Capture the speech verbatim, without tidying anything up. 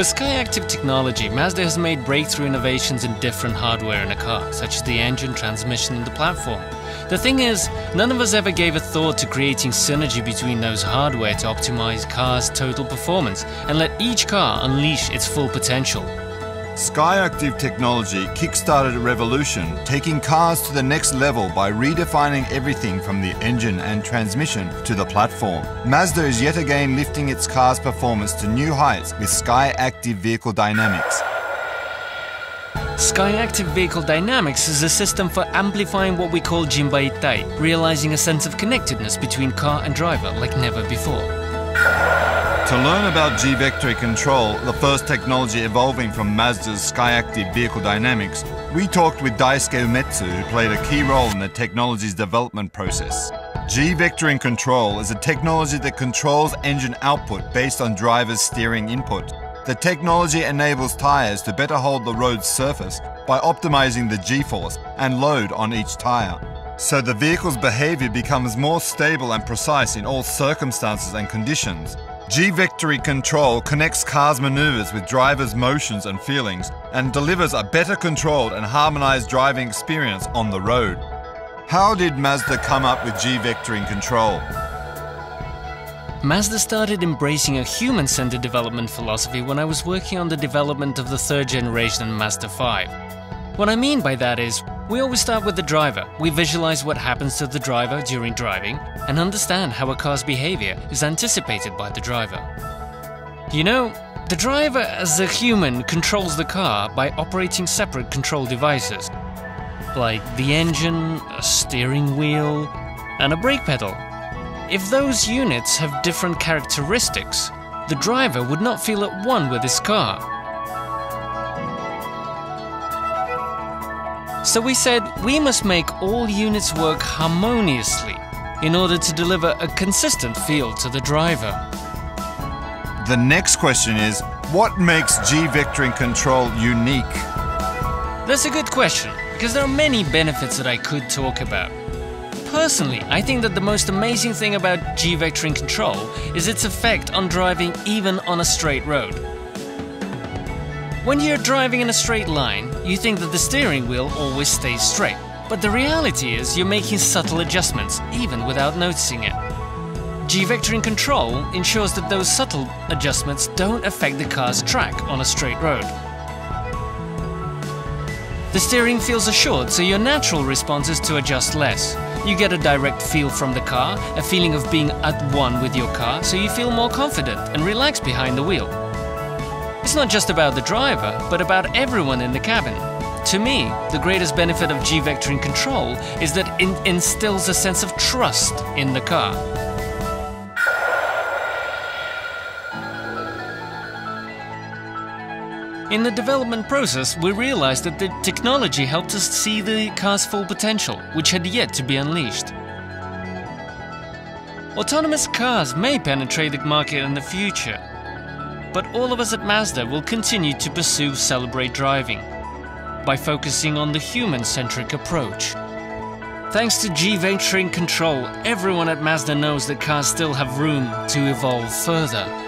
With Skyactiv technology, Mazda has made breakthrough innovations in different hardware in a car, such as the engine, transmission and the platform. The thing is, none of us ever gave a thought to creating synergy between those hardware to optimize cars' total performance and let each car unleash its full potential. Skyactiv technology kickstarted a revolution, taking cars to the next level by redefining everything from the engine and transmission to the platform. Mazda is yet again lifting its car's performance to new heights with Skyactiv Vehicle Dynamics. Skyactiv Vehicle Dynamics is a system for amplifying what we call Jinba Itai, realizing a sense of connectedness between car and driver like never before. To learn about G-Vectoring Control, the first technology evolving from Mazda's Skyactiv Vehicle Dynamics, we talked with Daisuke Umetsu, who played a key role in the technology's development process. G-Vectoring Control is a technology that controls engine output based on driver's steering input. The technology enables tires to better hold the road's surface by optimizing the G-force and load on each tire. So the vehicle's behavior becomes more stable and precise in all circumstances and conditions. G-Vectoring Control connects cars' maneuvers with drivers' motions and feelings and delivers a better controlled and harmonized driving experience on the road. How did Mazda come up with G-Vectoring Control? Mazda started embracing a human-centered development philosophy when I was working on the development of the third generation Mazda five. What I mean by that is, we always start with the driver. We visualize what happens to the driver during driving and understand how a car's behavior is anticipated by the driver. You know, the driver as a human controls the car by operating separate control devices, like the engine, a steering wheel, and a brake pedal. If those units have different characteristics, the driver would not feel at one with his car. So we said we must make all units work harmoniously in order to deliver a consistent feel to the driver. The next question is, what makes G-Vectoring Control unique? That's a good question, because there are many benefits that I could talk about. Personally, I think that the most amazing thing about G-Vectoring Control is its effect on driving even on a straight road. When you're driving in a straight line, you think that the steering wheel always stays straight. But the reality is you're making subtle adjustments, even without noticing it. G-Vectoring Control ensures that those subtle adjustments don't affect the car's track on a straight road. The steering feels assured, so your natural response is to adjust less. You get a direct feel from the car, a feeling of being at one with your car, so you feel more confident and relaxed behind the wheel. It's not just about the driver, but about everyone in the cabin. To me, the greatest benefit of G-Vectoring Control is that it instills a sense of trust in the car. In the development process, we realized that the technology helped us see the car's full potential, which had yet to be unleashed. Autonomous cars may penetrate the market in the future, but all of us at Mazda will continue to pursue Celebrate Driving by focusing on the human-centric approach. Thanks to G-Vectoring Control, everyone at Mazda knows that cars still have room to evolve further.